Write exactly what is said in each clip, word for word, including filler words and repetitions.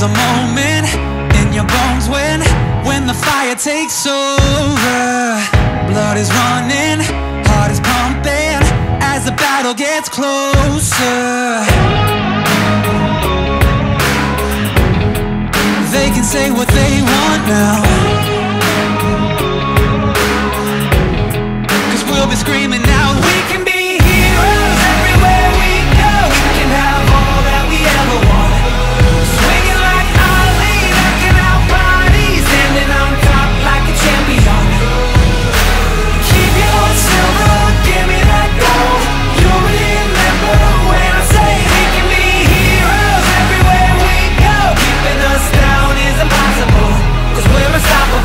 There's a moment in your bones when, when the fire takes over. Blood is running, heart is pumping, as the battle gets closer. They can say what they want now, 'cause we'll be screaming out, we can be.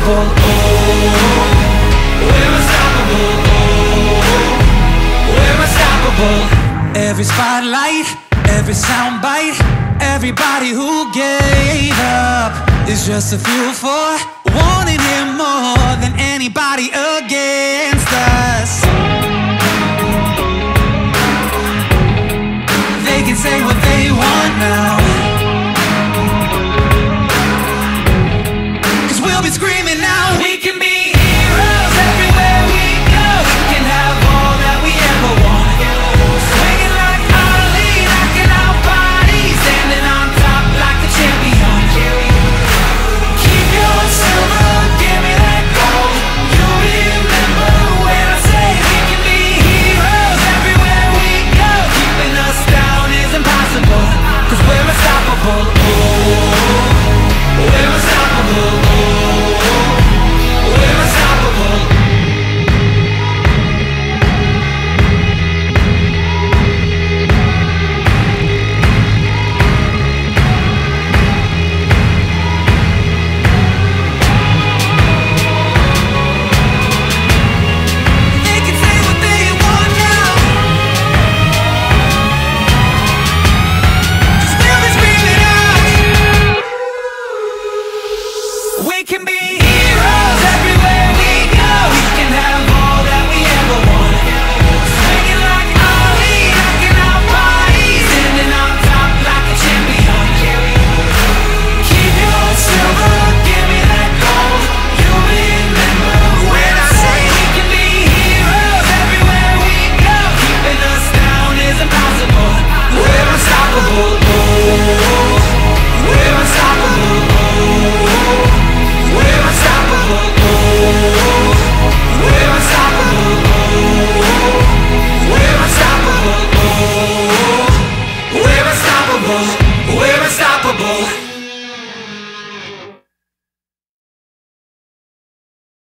Oh, we're unstoppable. Oh, we're unstoppable. Every spotlight, every soundbite, everybody who gave up is just a fuel for wanting him more than anybody again.